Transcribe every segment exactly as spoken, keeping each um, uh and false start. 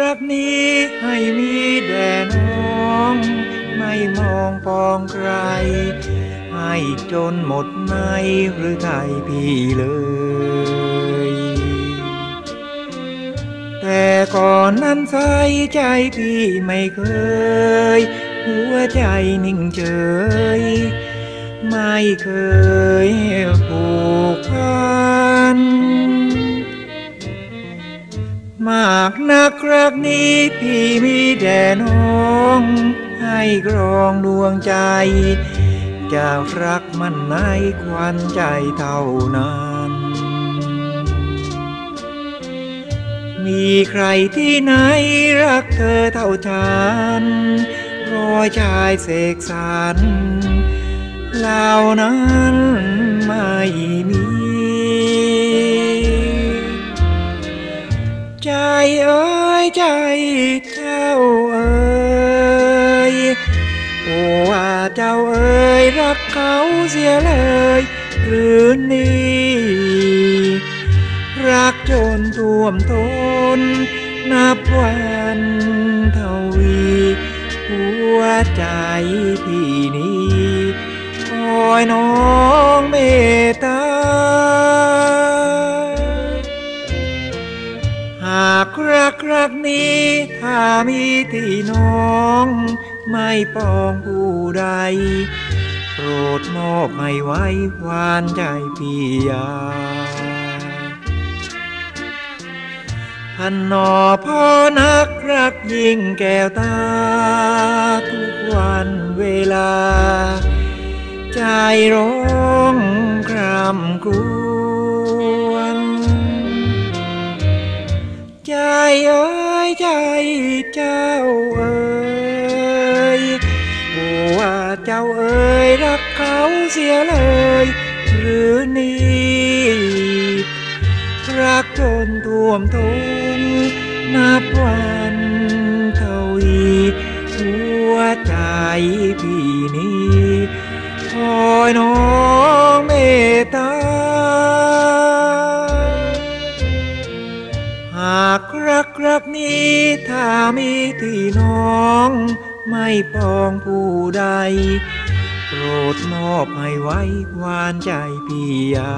รักนี้ให้มีแด่น้องไม่มองปองใครให้จนหมดในหรือไทยพี่เลยแต่ก่อนนั้นใส่ใจพี่ไม่เคยหัวใจนิ่งเฉยไม่เคยผูกพันมากนักรักนี้พี่มีแด่น้องให้ครองดวงใจจะรักมันในควันใจเท่านั้นมีใครที่ไหนรักเธอเท่าฉันรอยชายเสกสรรเหล่านั้นไม่มีใจเอ๋ยใจเจ้าเอ๋ยโอ้ว่าเจ้าเอ๋ยรักเขาเสียเลยหรือนี่รักจนท่วมท้นนับวันทวีหัวใจพี่นี้คอยน้องเมตตาหากรักรักนี้ถ้ามีที่น้องไม่ปองผู้ใดโปรดมอบให้ไว้หวานใจพี่ยาพันนอพ่อนักรักยิ่งแก้วตาทุกวันเวลาใจร้องคร่ำครวญใจเอ๋ยใจเจ้าเอ๋ยโอ้ว่าเจ้าเอ๋ยรักเขาเสียเลยหรือนี่รักจนท่วมท้นนับวันเท่าอีหัวใจพี่นี้คอยน้องเมตตาหากรักรักนี้ถ้ามีที่น้องไม่ปองผู้ใดโปรดมอบให้ไว้หวานใจพี่ยา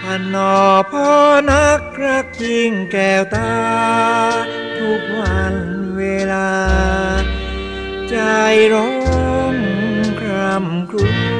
พันนอพ่อนักรักยิ่งแก้วตาทุกวันเวลาใจร้องคร่ำครวญ